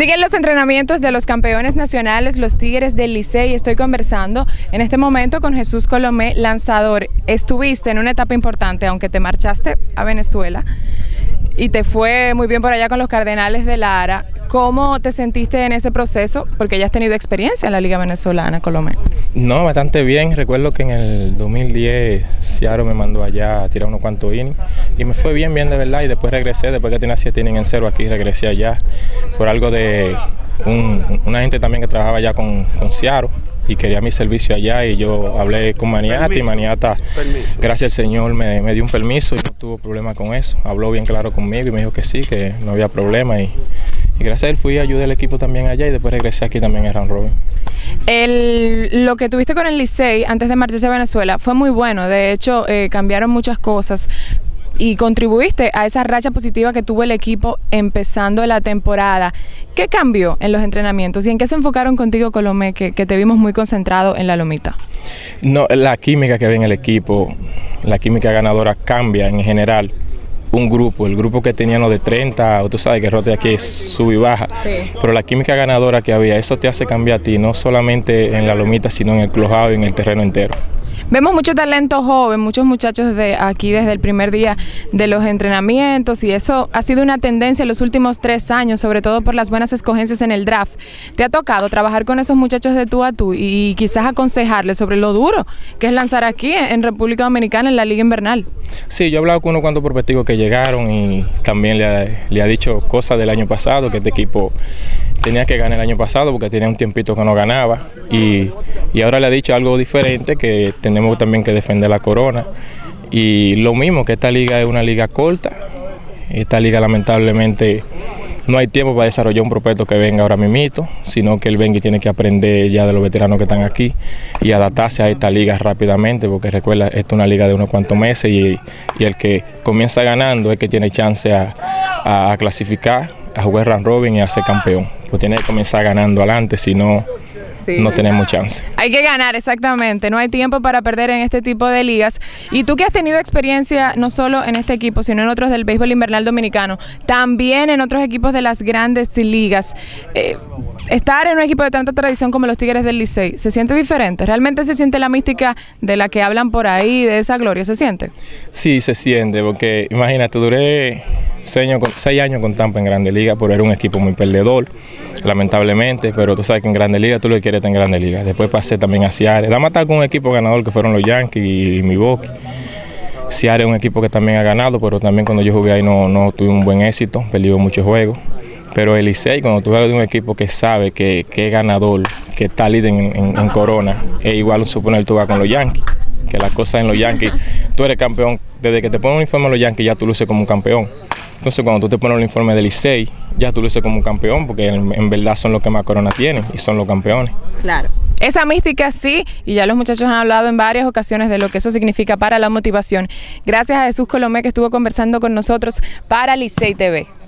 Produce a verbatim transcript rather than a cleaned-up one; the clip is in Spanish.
Siguen los entrenamientos de los campeones nacionales, los Tigres del Licey. Estoy conversando en este momento con Jesús Colomé, lanzador. Estuviste en una etapa importante, aunque te marchaste a Venezuela y te fue muy bien por allá con los Cardenales de Lara. ¿Cómo te sentiste en ese proceso? Porque ya has tenido experiencia en la Liga Venezolana, Colomé. No, bastante bien. Recuerdo que en el dos mil diez Ciaro me mandó allá a tirar unos cuantos innings y me fue bien, bien de verdad. Y después regresé, después que tenía siete innings en cero aquí, regresé allá por algo de un, una gente también que trabajaba allá con, con Ciaro y quería mi servicio allá, y yo hablé con Maniata permiso, y Maniata, permiso. gracias al Señor, me, me dio un permiso y no tuvo problema con eso. Habló bien claro conmigo y me dijo que sí, que no había problema, y, y gracias a él fui a ayudar al equipo también allá y después regresé aquí también a Ran Robin. El, lo que tuviste con el Licey antes de marcharse a Venezuela fue muy bueno, de hecho eh, cambiaron muchas cosas y contribuiste a esa racha positiva que tuvo el equipo empezando la temporada. ¿Qué cambió en los entrenamientos y en qué se enfocaron contigo, Colomé, que, que te vimos muy concentrado en la Lomita? No, la química que había en el equipo, la química ganadora cambia en general. Un grupo, el grupo que tenían los de treinta, o tú sabes que el rote aquí es sub y baja, sí. Pero la química ganadora que había, eso te hace cambiar a ti, no solamente en la Lomita, sino en el clojado y en el terreno entero. Vemos mucho talento joven, muchos muchachos de aquí desde el primer día de los entrenamientos, y eso ha sido una tendencia en los últimos tres años, sobre todo por las buenas escogencias en el draft. ¿Te ha tocado trabajar con esos muchachos de tú a tú y quizás aconsejarles sobre lo duro que es lanzar aquí en República Dominicana en la Liga Invernal? Sí, yo he hablado con unos cuantos prospectivos que llegaron y también le ha, le ha dicho cosas del año pasado, que este equipo tenía que ganar el año pasado porque tenía un tiempito que no ganaba, y, y ahora le ha dicho algo diferente, que tenemos también que defender la Corona, y lo mismo, que esta liga es una liga corta, esta liga lamentablemente no hay tiempo para desarrollar un prospecto que venga ahora mismito, sino que el Bengui tiene que aprender ya de los veteranos que están aquí y adaptarse a esta liga rápidamente, porque recuerda, esta es una liga de unos cuantos meses y, y el que comienza ganando es que tiene chance a, a, a clasificar, a jugar Ran Robin y a ser campeón. Pues tiene que comenzar ganando adelante, si no, sí, no tenemos chance. Hay que ganar, exactamente. No hay tiempo para perder en este tipo de ligas. Y tú que has tenido experiencia no solo en este equipo, sino en otros del béisbol invernal dominicano, también en otros equipos de las grandes ligas, eh, estar en un equipo de tanta tradición como los Tigres del Licey, ¿se siente diferente? ¿Realmente se siente la mística de la que hablan por ahí, de esa gloria? ¿Se siente? Sí, se siente, porque imagínate, duré seis años con Tampa en Grande Liga, pero era un equipo muy perdedor, lamentablemente, pero tú sabes que en Grande Liga tú lo que quieres estar en Grande Liga. Después pasé también a Siare, la maté con un equipo ganador que fueron los Yankees y mi Boqui. Siare es un equipo que también ha ganado, pero también cuando yo jugué ahí no, no tuve un buen éxito, perdí muchos juegos. Pero el Licey, cuando tú juegas de un equipo que sabe que, que es ganador, que está líder en, en, en Corona, es igual suponer tú vas con los Yankees, que las cosas en los Yankees, tú eres campeón, desde que te ponen un uniforme en los Yankees ya tú luces como un campeón. Entonces cuando tú te pones el uniforme del Licey, ya tú luces como un campeón, porque en, en verdad son los que más corona tienen y son los campeones. Claro. Esa mística sí, y ya los muchachos han hablado en varias ocasiones de lo que eso significa para la motivación. Gracias a Jesús Colomé, que estuvo conversando con nosotros para Licey T V.